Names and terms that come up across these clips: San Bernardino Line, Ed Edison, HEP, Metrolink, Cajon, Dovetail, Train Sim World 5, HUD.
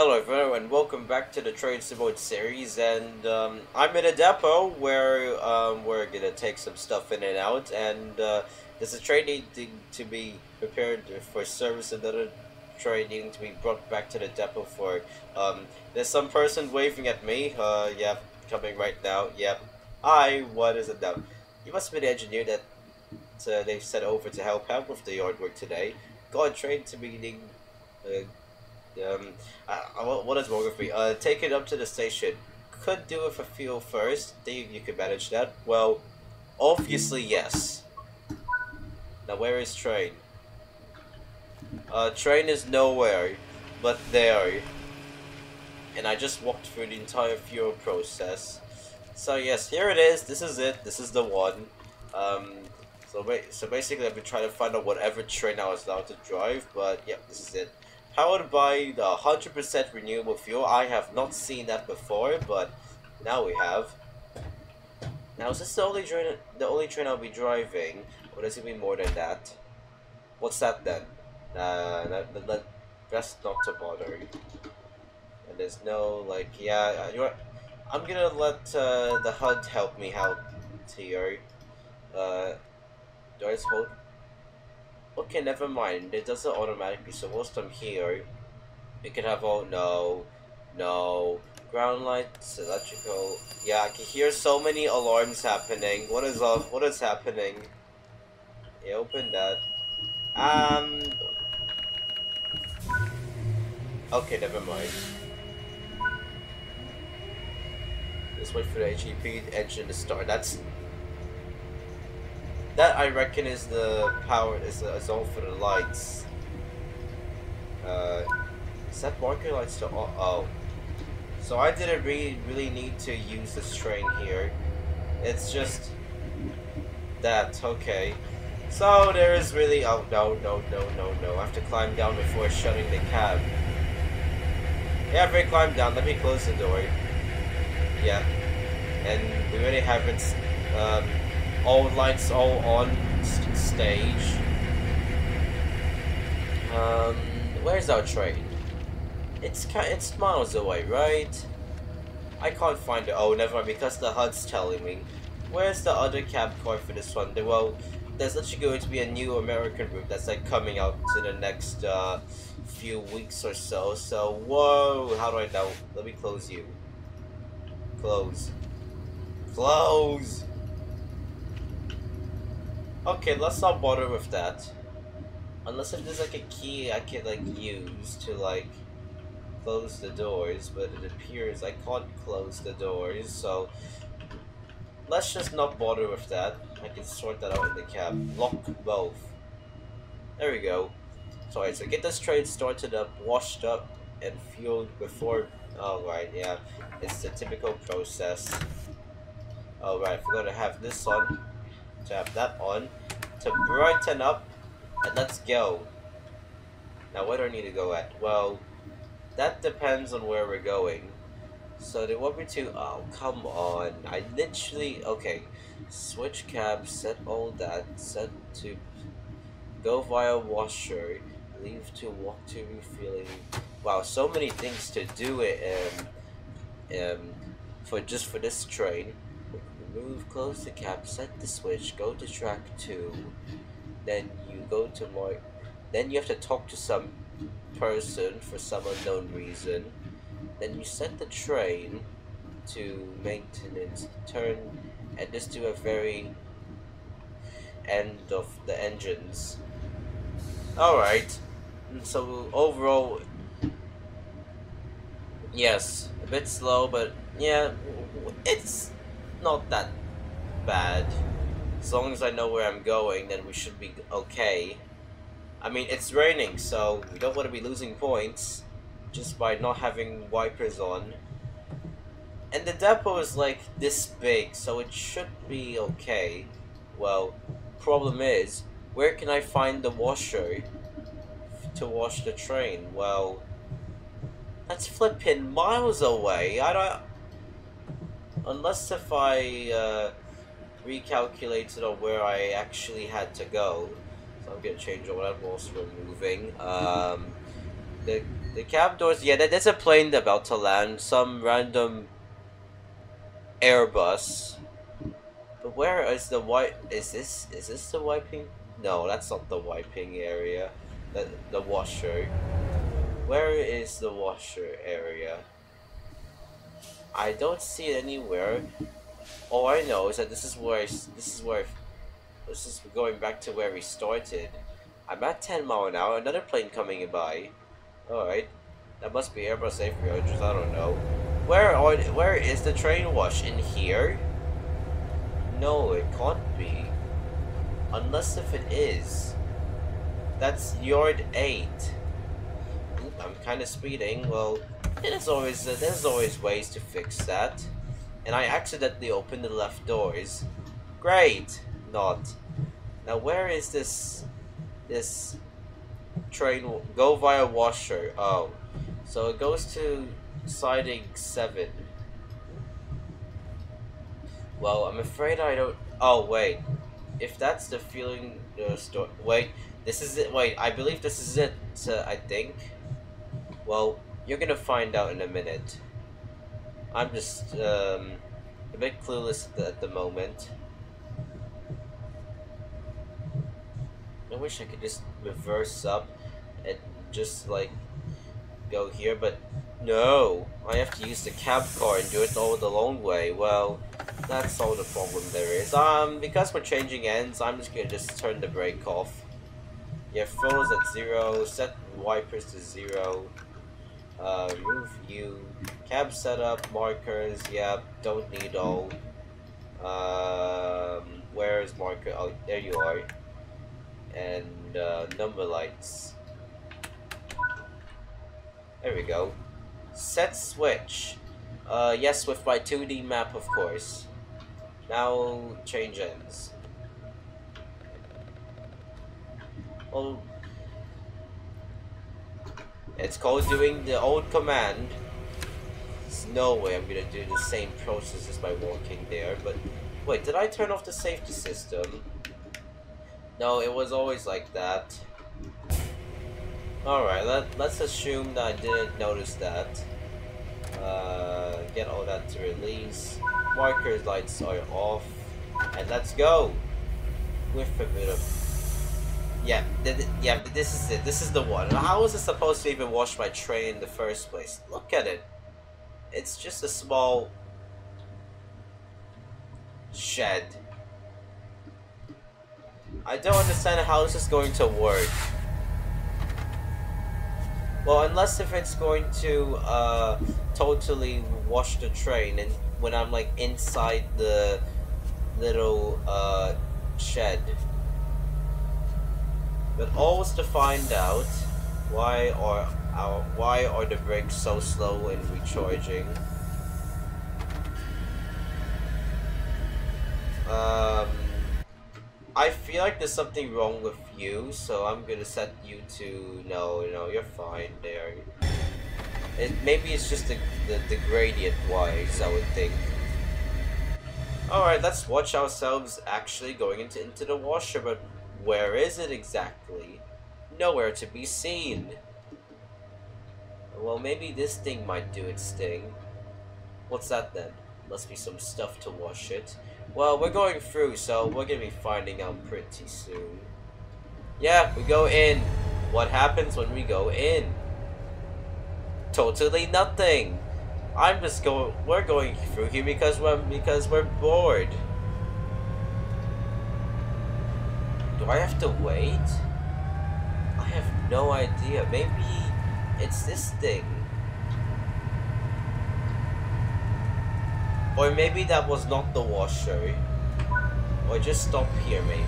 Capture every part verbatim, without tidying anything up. Hello everyone and welcome back to the Train Sim World series, and um, I'm in a depot where um, we're gonna take some stuff in and out, and uh, there's a train needing to be prepared for service, another train needing to be brought back to the depot for um, there's some person waving at me, uh, yep, coming right now, yep, hi, what is it now? You must be the engineer that uh, they've sent over to help out with the yard work today. Got a train to meeting, uh, Um, I, I, what is wrong with me? Uh, take it up to the station. Could do with a fuel first. Think you could manage that? Well, obviously yes. Now where is train? Uh, train is nowhere, but there. And I just walked through the entire fuel process. So yes, here it is. This is it. This is the one. Um, so ba so basically, I've been trying to find out whatever train I was allowed to drive, but yep, this is it. Powered by the one hundred percent renewable fuel. I have not seen that before, but now we have. Now, is this the only train, the only train I'll be driving? Or does it mean more than that? What's that then? Uh, that, that, that, that's not to bother. And there's no, like, yeah, you're, I'm gonna let uh, the H U D help me out here. Uh, do I just hold? Okay, never mind. It does it automatically. So whilst I'm here, we can have all no, no ground lights, electrical. Yeah, I can hear so many alarms happening. What is up? What is happening? Yeah, open that. Um. Okay, never mind. Just wait for the H E P engine to start. That's. That I reckon is the power is the zone for the lights. Uh, is that marker lights to all? Oh, so I didn't really really need to use this train here. It's just that okay. So there is really oh no no no no no. I have to climb down before shutting the cab. Yeah, I've already climbed down. Let me close the door. Yeah, and we already have it's. Um, All lights all on st stage. Um, where's our train? It's it's miles away, right? I can't find it. Oh, never mind, because the H U D's telling me. Where's the other cab car for this one? Well, there's actually going to be a new American route that's like coming out in the next uh, few weeks or so. So, whoa, how do I know? Let me close you. Close. Close. Okay, let's not bother with that. Unless if there's like a key I can like use to like close the doors, but it appears I can't close the doors, so let's just not bother with that. I can sort that out in the cab. Lock both. There we go. So, alright, so get this train started up, washed up, and fueled before. Alright, yeah. It's the typical process. Alright, we're gonna have this on. To have that on to brighten up, and let's go. Now where do I need to go at? Well, that depends on where we're going. So they want me to oh come on, I literally okay switch cab, set all that, set to go via washer, leave to walk to refueling. Wow, so many things to do it um, um, for just for this train. Move, close the cap, set the switch, go to track two, then you go to more, then you have to talk to some person for some unknown reason, then you set the train to maintenance, turn, and just do a very end of the engines. Alright, so overall, yes, a bit slow, but yeah, it's not that bad. As long as I know where I'm going, then we should be okay. I mean, it's raining, so we don't want to be losing points just by not having wipers on. And the depot is like this big, so it should be okay. Well, problem is, where can I find the washer to wash the train? Well, that's flipping miles away. I don't... Unless if I uh, recalculated on where I actually had to go, so I'm gonna change all that whilst we're moving. Um, the The cab doors, yeah, there's a plane about to land, some random Airbus. But where is the white, is this, is this the wiping? No, that's not the wiping area, the, the washer. Where is the washer area? I don't see it anywhere. All I know is that this is where, I, this is where, this is going back to where we started. I'm at ten mile an hour, another plane coming by. Alright, that must be Airbus A three hundreds, I don't know. Where are, where is the train wash? In here? No, it can't be. Unless if it is. That's yard eight. Oop, I'm kind of speeding. Well, there's always, uh, there's always ways to fix that. And I accidentally opened the left doors. Great! Not. Now where is this... this... train... go via washer. Oh. So it goes to... siding seven. Well, I'm afraid I don't... oh, wait. If that's the feeling... the story... wait. This is it. Wait, I believe this is it. Uh, I think. Well, you're gonna find out in a minute. I'm just um, a bit clueless at the, at the moment. I wish I could just reverse up and just like go here, but no, I have to use the cab car and do it all the long way. Well, that's all the problem there is. Um, because we're changing ends, I'm just gonna just turn the brake off. Yeah, throttle at zero, set wipers to zero. Uh, move you, cab setup, markers, yep, don't need all. Um, where is marker? Oh, there you are. And uh, number lights. There we go. Set switch. Uh, yes, with my two D map, of course. Now change ends. Well, it's called doing the old command. There's no way I'm gonna do the same process as by walking there, but... wait, did I turn off the safety system? No, it was always like that. Alright, let, let's assume that I didn't notice that. Uh, get all that to release. Markers lights are off. And let's go! With a bit of... yeah, th yeah, this is it. This is the one. How was it supposed to even wash my train in the first place? Look at it. It's just a small shed. I don't understand how this is going to work. Well, unless if it's going to uh, totally wash the train, and when I'm like inside the little uh, shed. But always to find out why are our why are the brakes so slow in recharging. Um, I feel like there's something wrong with you, so I'm gonna set you to no, no, you're fine there. It, maybe it's just the the, the gradient wise, I would think. All right, let's watch ourselves actually going into into the washer, but. Where is it exactly? Nowhere to be seen. Well, maybe this thing might do its thing. What's that then? Must be some stuff to wash it. Well, we're going through, so we're gonna be finding out pretty soon. Yeah, we go in. What happens when we go in? Totally nothing. I'm just going. We're going through here because we're because we're bored. Do I have to wait? I have no idea. Maybe it's this thing. Or maybe that was not the washer. Or just stop here maybe.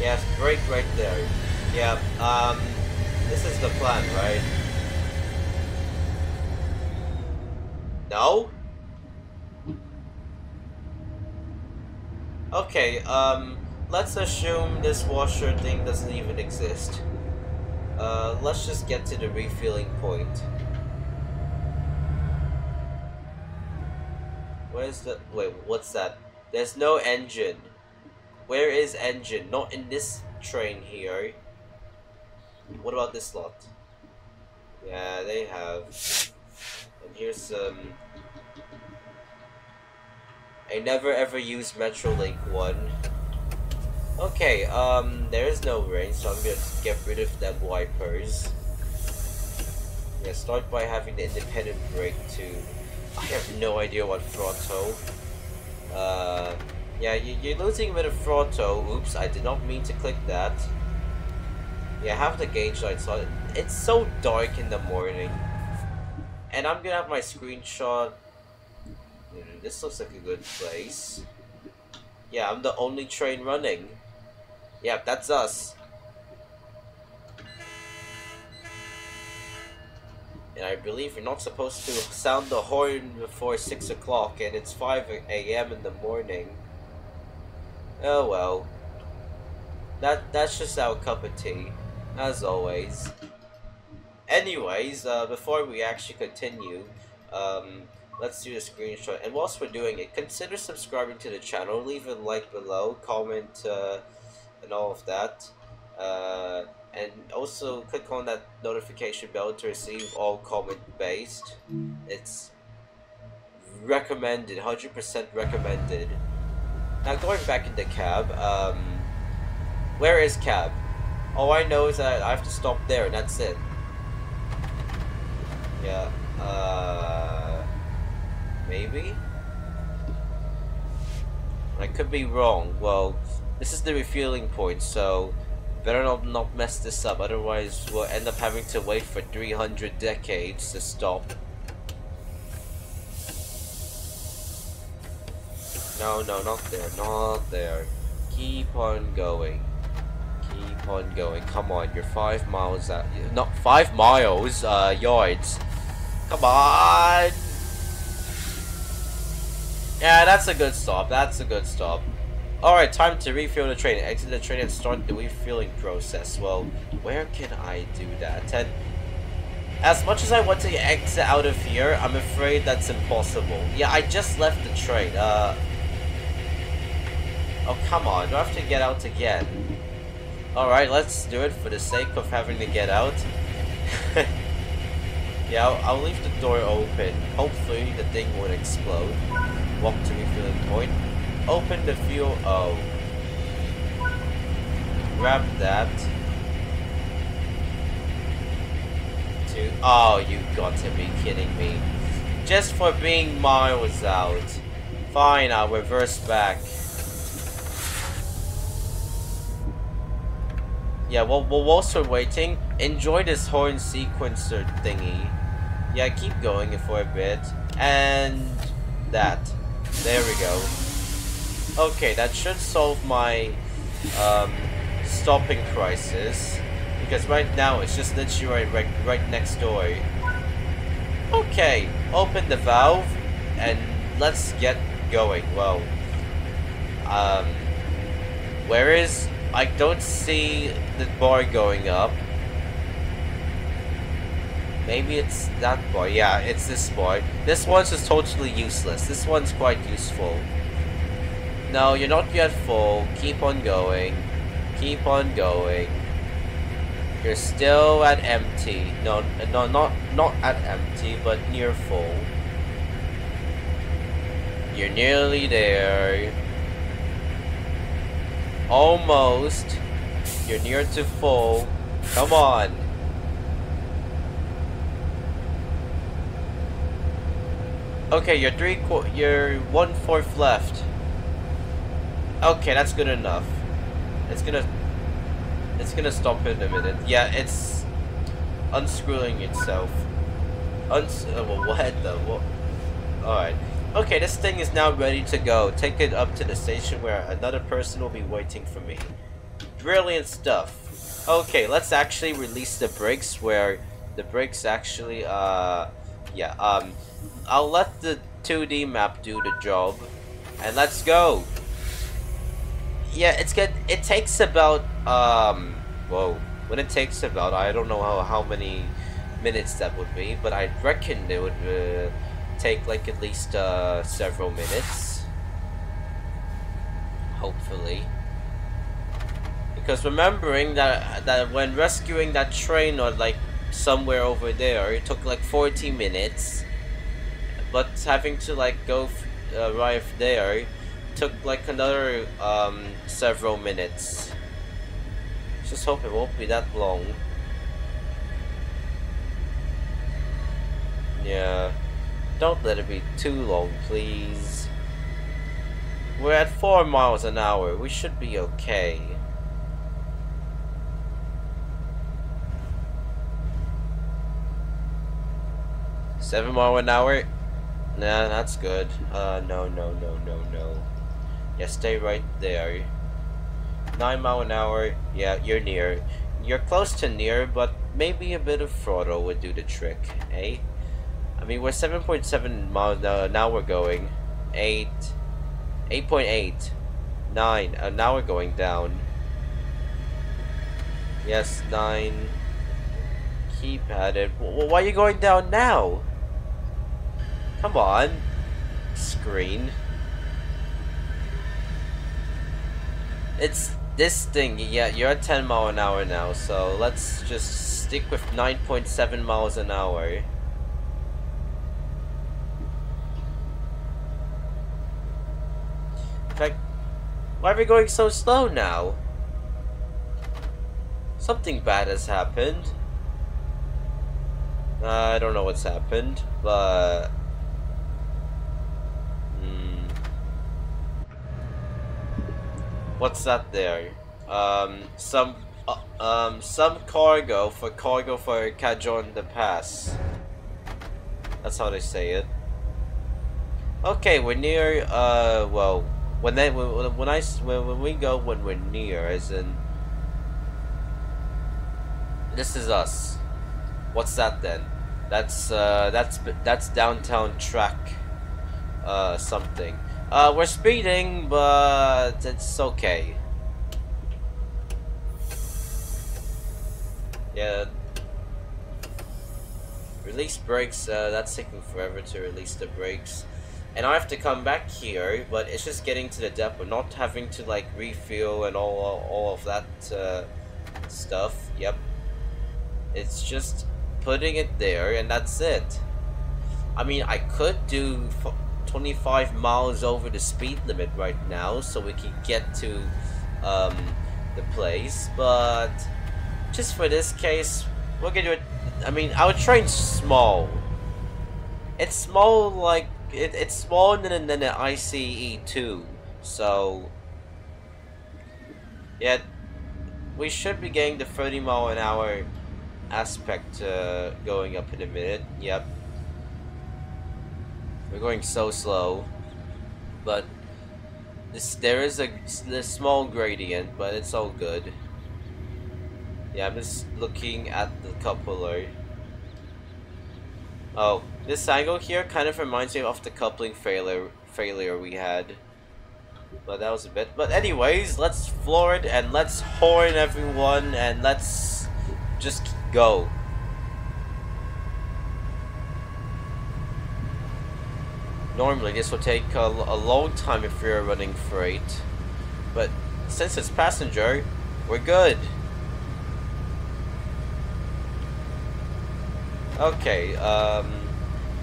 Yes, brake right there. Yeah, um, this is the plan, right? No? Okay, um... let's assume this washer thing doesn't even exist. Uh, let's just get to the refueling point. Where's the... wait, what's that? There's no engine. Where is engine? Not in this train here. What about this lot? Yeah, they have. And here's um I never ever used Metrolink one. Okay, um there is no rain, so I'm gonna get rid of them wipers. Yeah, start by having the independent brake too. I have no idea what throttle. Uh yeah, you you're losing a bit of throttle. Oops, I did not mean to click that. Yeah, have the gauge lights on. It's so dark in the morning. And I'm gonna have my screenshot. This looks like a good place. Yeah, I'm the only train running. Yeah, that's us. And I believe you're not supposed to sound the horn before six o'clock, and it's five a m in the morning. Oh well. That, that's just our cup of tea, as always. Anyways, uh, before we actually continue, um, let's do a screenshot. And whilst we're doing it, consider subscribing to the channel, leave a like below, comment, uh, and all of that. Uh, and also click on that notification bell to receive all comment-based. It's recommended, one hundred percent recommended. Now going back in the cab, um, where is cab? All I know is that I have to stop there and that's it. Yeah, uh, maybe? I could be wrong. Well, this is the refueling point, so better not, not mess this up, otherwise we'll end up having to wait for three hundred decades to stop. No, no, not there, not there. Keep on going. Keep on going. Come on, you're five miles out. Not five miles, uh, yards. Come on! Yeah, that's a good stop. That's a good stop. Alright, time to refuel the train. Exit the train and start the refueling process. Well, where can I do that? And as much as I want to exit out of here, I'm afraid that's impossible. Yeah, I just left the train. Uh. Oh, come on. Do I have to get out again? Alright, let's do it for the sake of having to get out. Yeah, I'll, I'll leave the door open. Hopefully the thing won't explode. Walk to refueling point. Open the fuel. Oh. Grab that. Two. Oh, you got to be kidding me. Just for being miles out. Fine, I'll reverse back. Yeah, well, well, whilst we're waiting, enjoy this horn sequencer thingy. Yeah, keep going for a bit. And that. There we go. Okay, that should solve my um, stopping crisis. Because right now, it's just literally right, right, right next door. Okay, open the valve, and let's get going. Well, um, where is... I don't see the bar going up. Maybe it's that bar. Yeah, it's this bar. This one's just totally useless. This one's quite useful. No, you're not yet full. Keep on going. Keep on going. You're still at empty. No, no, not not at empty, but near full. You're nearly there. Almost. You're near to full. Come on. Okay, you're three qu- you're one fourth left. Okay, that's good enough. It's gonna it's gonna stop in a minute. Yeah, it's unscrewing itself. Uns uh, well, what the what? Alright. Okay, this thing is now ready to go. Take it up to the station where another person will be waiting for me. Brilliant stuff. Okay, let's actually release the brakes where the brakes actually, uh, yeah, um, I'll let the two D map do the job. And let's go. Yeah, it's good. It takes about, um, whoa, when it takes about, I don't know how, how many minutes that would be, but I reckon it would, uh, take like at least uh, several minutes, hopefully, because remembering that that when rescuing that train or like somewhere over there. It took like forty minutes, but having to like go uh, arrive there took like another um, several minutes. Just hope it won't be that long. Yeah, don't let it be too long, please. We're at four miles an hour. We should be okay. Seven mile an hour? Nah, that's good. Uh, no, no, no, no, no. Yeah, stay right there. Nine mile an hour. Yeah, you're near. You're close to near, but maybe a bit of throttle would do the trick, eh? I mean, we're seven point seven miles uh, now. We're going eight, eight point eight, nine. Uh, now we're going down. Yes, nine. Keep at it. W why are you going down now? Come on, screen. It's this thing. Yeah, you're at ten mile an hour now. So let's just stick with nine point seven miles an hour. Like, why are we going so slow now? Something bad has happened. Uh, I don't know what's happened, but mm. What's that there? Um, some uh, um some cargo for cargo for Cajon the Pass. That's how they say it. Okay, we're near. Uh, well. When they when, when I when, when we go when we're near, as in this is us. What's that then? That's uh, that's that's downtown track, uh, something. Uh, we're speeding, but it's okay. Yeah. Release brakes. Uh, that's taking forever to release the brakes. And I have to come back here, but it's just getting to the depot, not having to like refuel and all all of that uh, stuff. Yep, it's just putting it there, and that's it. I mean, I could do twenty-five miles over the speed limit right now, so we can get to um, the place. But just for this case, we're gonna do it. I mean, our train's small. It's small, like. It, it's smaller than, than an I C E two, so yeah, we should be getting the thirty mile an hour aspect uh, going up in a minute. Yep, we're going so slow, but this there is a this small gradient, but it's all good. Yeah, I'm just looking at the coupler. Oh, this angle here kind of reminds me of the coupling failure failure we had. But that was a bit. But anyways, let's floor it and let's horn everyone and let's just go. Normally this will take a, a long time if you're running freight. But since it's passenger, we're good. Okay, um,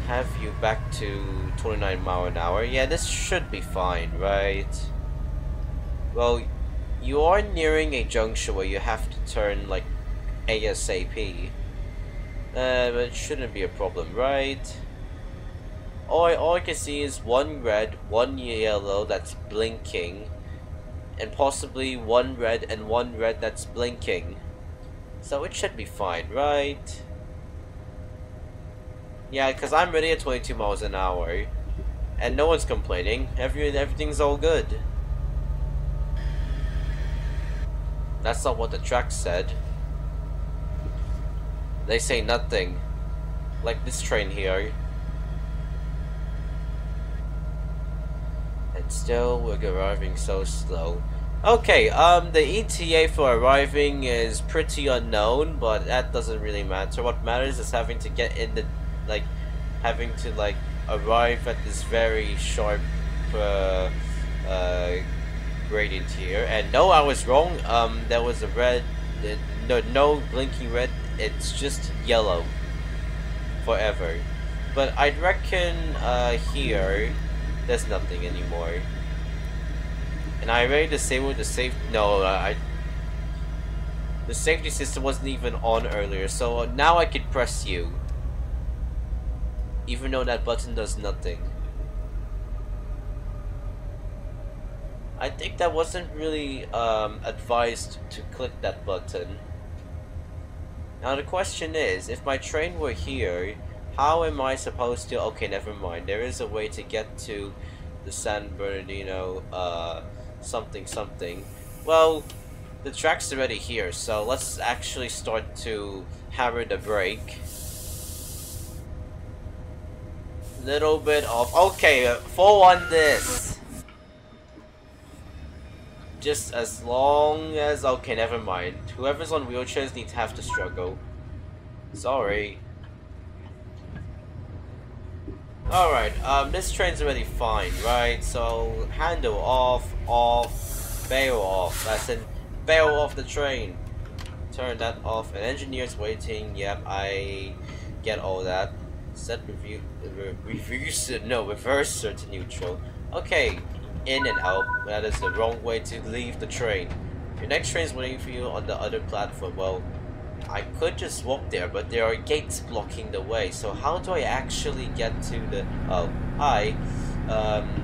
have you back to twenty-nine mile an hour? Yeah, this should be fine, right? Well, you are nearing a junction where you have to turn, like, ASAP. Uh, but it shouldn't be a problem, right? All I, all I can see is one red, one yellow that's blinking, and possibly one red and one red that's blinking. So it should be fine, right? Yeah, because I'm ready at twenty-two miles an hour, and no one's complaining. Every everything's all good. That's not what the track said. They say nothing, like this train here. And still, we're arriving so slow. Okay, um, the E T A for arriving is pretty unknown, but that doesn't really matter. What matters is having to get in the like having to like arrive at this very sharp uh, uh, gradient here. And no, I was wrong. Um, there was a red, uh, no, no blinking red it's just yellow forever. But I'd reckon uh, here there's nothing anymore. And I already disabled the safe. No, I. The safety system wasn't even on earlier, so now I could press you. Even though that button does nothing. I think that wasn't really um, advised to click that button. Now the question is, if my train were here, how am I supposed to... Okay, never mind. There is a way to get to the San Bernardino uh, something something. Well, the track's already here, so let's actually start to hammer the brake. Little bit of... Okay, full on this! Just as long as... Okay, never mind. Whoever's on wheelchairs needs to have to struggle. Sorry. Alright, um, this train's already fine, right? So, handle off, off, bail off. That's in. Bail off the train. Turn that off. An engineer's waiting. Yep, I get all that. Set review, re reverse, no, reverser to neutral. Okay, in and out. That is the wrong way to leave the train. Your next train's waiting for you on the other platform. Well, I could just walk there, but there are gates blocking the way. So how do I actually get to the? Oh, hi. Um,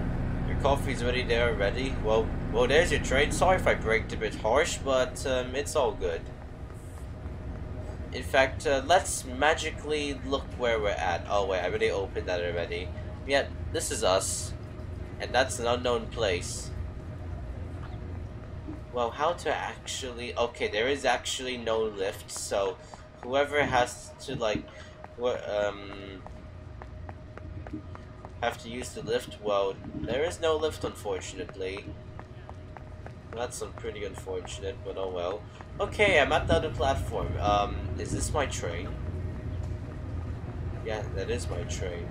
your coffee's ready there already. Well. Well, there's your train. Sorry if I braked a bit harsh, but um, it's all good. In fact, uh, let's magically look where we're at. Oh wait, I already opened that already. Yep, this is us. And that's an unknown place. Well, how to actually... Okay, there is actually no lift, so whoever has to, like... um, have to use the lift, well, there is no lift, unfortunately. That's pretty unfortunate, but oh well. Okay, I'm at the other platform. Um, is this my train? Yeah, that is my train.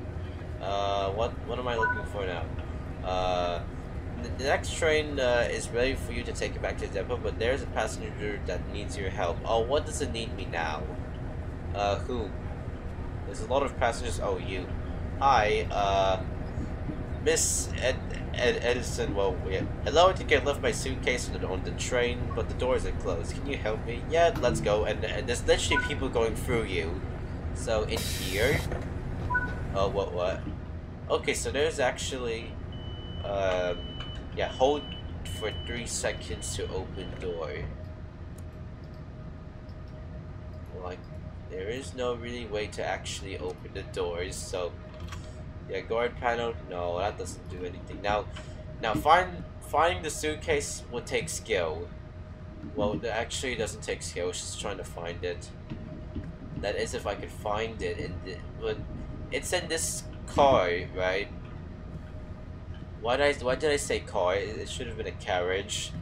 Uh, what what am I looking for now? Uh, the, the next train uh, is ready for you to take it back to the depot, but there's a passenger that needs your help. Oh, what does it need me now? Uh, who? There's a lot of passengers. Oh, you. Hi, uh, Miss Ed Ed Edison, well, yeah. Hello, to get left my suitcase on the, on the train, but the doors are closed. Can you help me? Yeah, let's go. And, and there's literally people going through you. So, in here... Oh, what, what? Okay, so there's actually... Um, yeah, hold for three seconds to open door. Like, there is no really way to actually open the doors, so... Yeah, guard panel. No, that doesn't do anything. Now, now find finding the suitcase will take skill. Well, it actually doesn't take skill. She's trying to find it. That is, if I could find it. In the, but it's in this car, right? Why did I why did I say car? It, it should have been a carriage.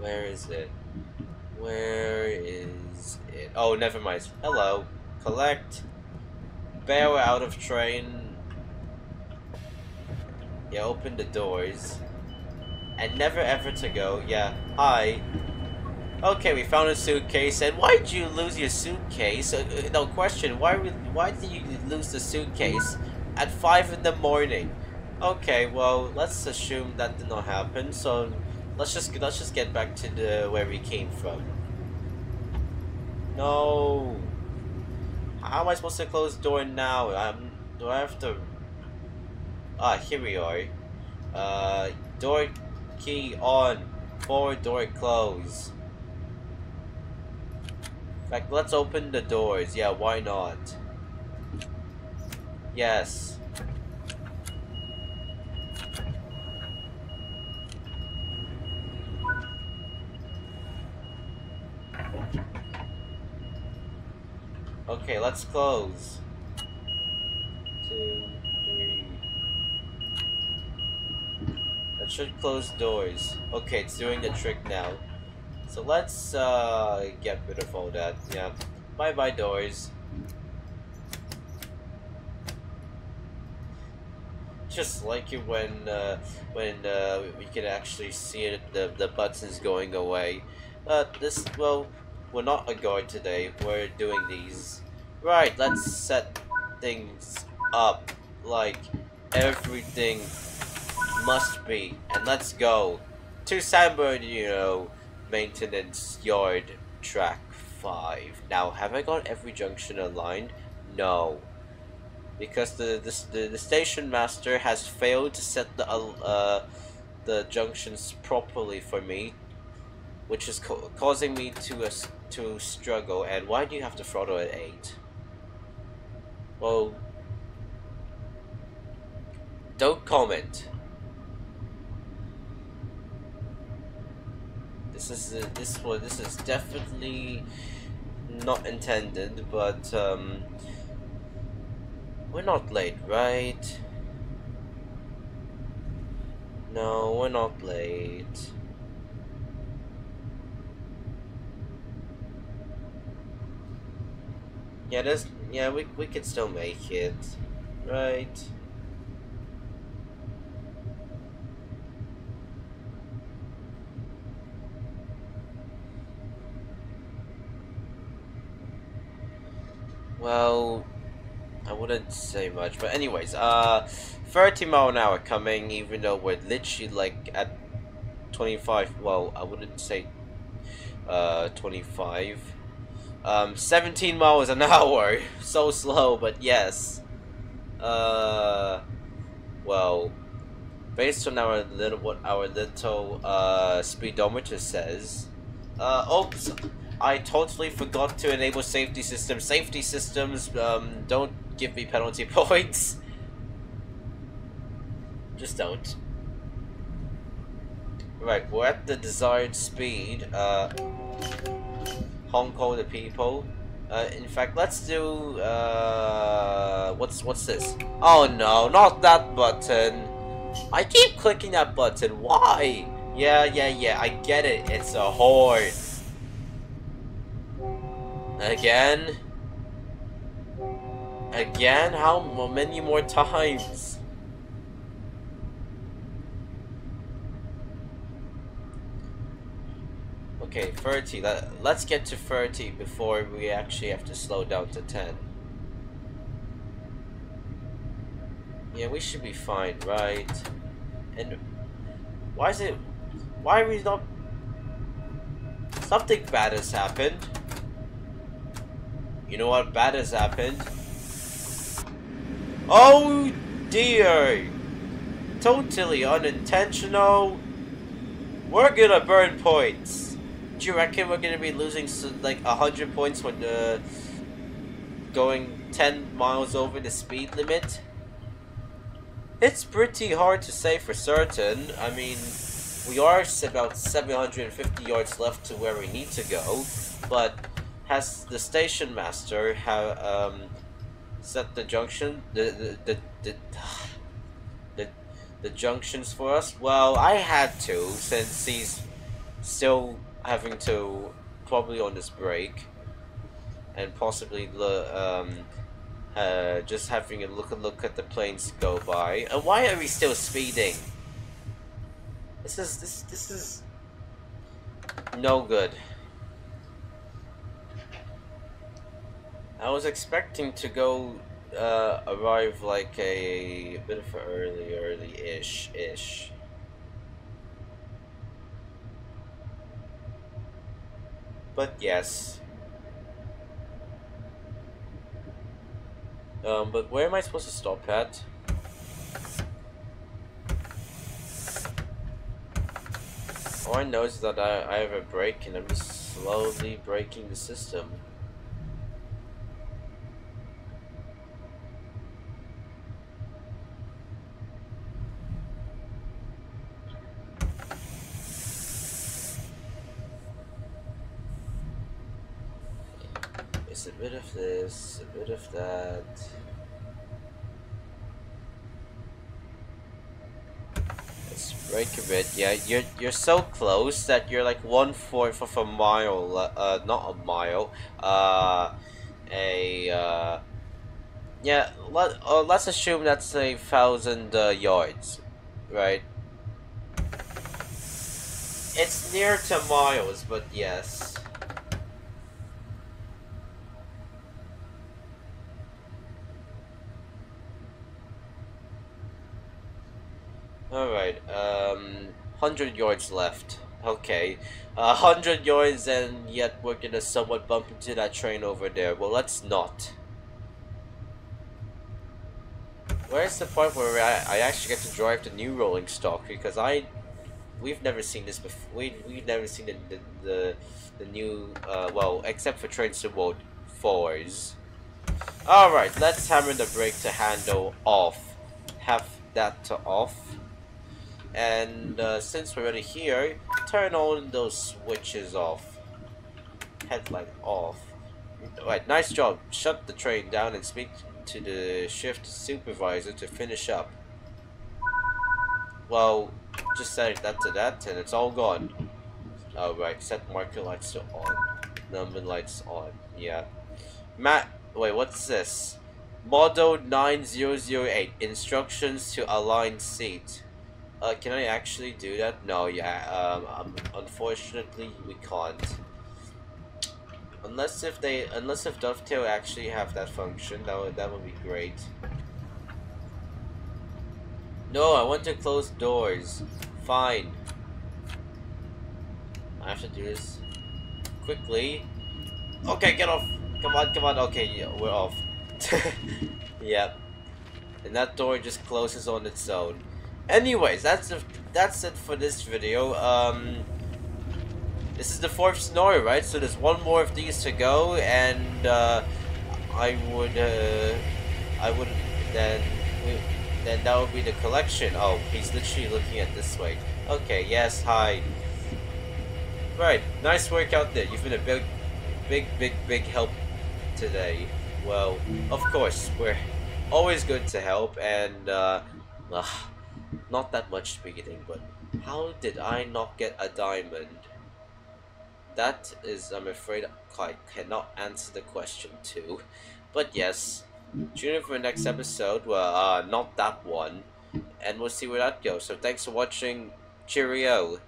Where is it? Where is it? Oh, never mind. Hello. Collect. Bail out of train. Yeah, open the doors. And never ever to go. Yeah, hi. Okay, we found a suitcase. And why did you lose your suitcase? Uh, no question. Why we, Why did you lose the suitcase at five in the morning? Okay, well, let's assume that did not happen. So let's just let's just get back to the where we came from. No. How am I supposed to close the door now? Um, do I have to... Ah, here we are. Uh, door key on. Forward door close. Like, let's open the doors. Yeah, why not? Yes. Okay, let's close. Two, three. That should close doors. Okay, it's doing the trick now. So let's uh, get rid of all that. Yeah. Bye bye, doors. Just like it when uh, when uh, we can actually see it, the, the buttons going away. Uh, this, well, We're not a guard today, we're doing these. Right, let's set things up like everything must be. And let's go to San Bernardino Maintenance Yard Track five. Now, have I got every junction aligned? No. Because the the, the, the station master has failed to set the, uh, the junctions properly for me. Which is co causing me to uh, to struggle. And why do you have to throttle at eight? Well, don't comment. This is uh, this well, this is definitely not intended. But um, we're not late, right? No, we're not late. Yeah, there's, yeah, we we can still make it, right? Well, I wouldn't say much, but anyways, uh, thirty mile an hour coming, even though we're literally like at twenty-five. Well, I wouldn't say, uh, twenty-five. Um, seventeen miles an hour, so slow, but yes. Uh, well, based on our little, what our little, uh, speedometer says, uh, oops, I totally forgot to enable safety systems. Safety systems, um, don't give me penalty points. Just don't. Right, we're at the desired speed, uh... Hong Kong the people. Uh, in fact, let's do. Uh, what's what's this? Oh no, not that button! I keep clicking that button. Why? Yeah, yeah, yeah. I get it. It's a horn. Again. Again? How many more times? Okay, thirty. Let, let's get to thirty before we actually have to slow down to ten. Yeah, we should be fine, right? And why is it? Why are we not? Something bad has happened. You know what bad has happened? Oh dear! Totally unintentional. We're gonna burn points. Do you reckon we're gonna be losing like a hundred points when uh, going ten miles over the speed limit? It's pretty hard to say for certain. I mean, we are about seven hundred and fifty yards left to where we need to go, but has the station master have um, set the junction the the the, the the the junctions for us? Well, I had to since he's still having to probably on this break, and possibly the um, uh, just having a look a look at the planes go by. And why are we still speeding? This is this this is no good. I was expecting to go uh, arrive like a, a bit of an early early ish ish. But yes. Um, but where am I supposed to stop at? All I know is that I, I have a brake and I'm just slowly breaking the system. It's a bit of this, a bit of that. Let's break a bit. Yeah, you're you're so close that you're like one fourth of a mile. Uh, not a mile. Uh, a uh, yeah. Let uh, let's assume that's a thousand uh, yards, right? It's near to miles, but yes. Alright, um, one hundred yards left. Okay, uh, one hundred yards and yet we're gonna somewhat bump into that train over there. Well, let's not. Where's the part where I, I actually get to drive the new rolling stock? Because I... We've never seen this before. We, we've never seen the the, the, the new, uh, well, except for Train Sim World fours. Alright, let's hammer the brake to handle off. Have that to off. And uh, since we're already here, turn on those switches off. Headlight off. Alright, nice job. Shut the train down and speak to the shift supervisor to finish up. Well, just set that to that and it's all gone. Alright, set marker lights to on. Number lights on. Yeah. Matt, wait, what's this? Model nine zero zero eight. Instructions to align seat. Uh, can I actually do that? No, yeah, um, unfortunately we can't. Unless if they, unless if Dovetail actually have that function, that would, that would be great. No, I want to close doors. Fine. I have to do this quickly. Okay, get off. Come on, come on. Okay, yeah, we're off. Yep. And that door just closes on its own. Anyways, that's a, that's it for this video. Um, this is the fourth scenario, right? So there's one more of these to go, and uh, I would, uh, I would then, then that would be the collection. Oh, he's literally looking at this way. Okay, yes, hi. Right, nice work out there. You've been a big, big, big, big help today. Well, of course, we're always good to help, and. Uh, ugh. Not that much beginning, but how did I not get a diamond? That is, I'm afraid, I cannot answer the question too. But yes, tune in for the next episode, well, uh, not that one, and we'll see where that goes. So thanks for watching, cheerio!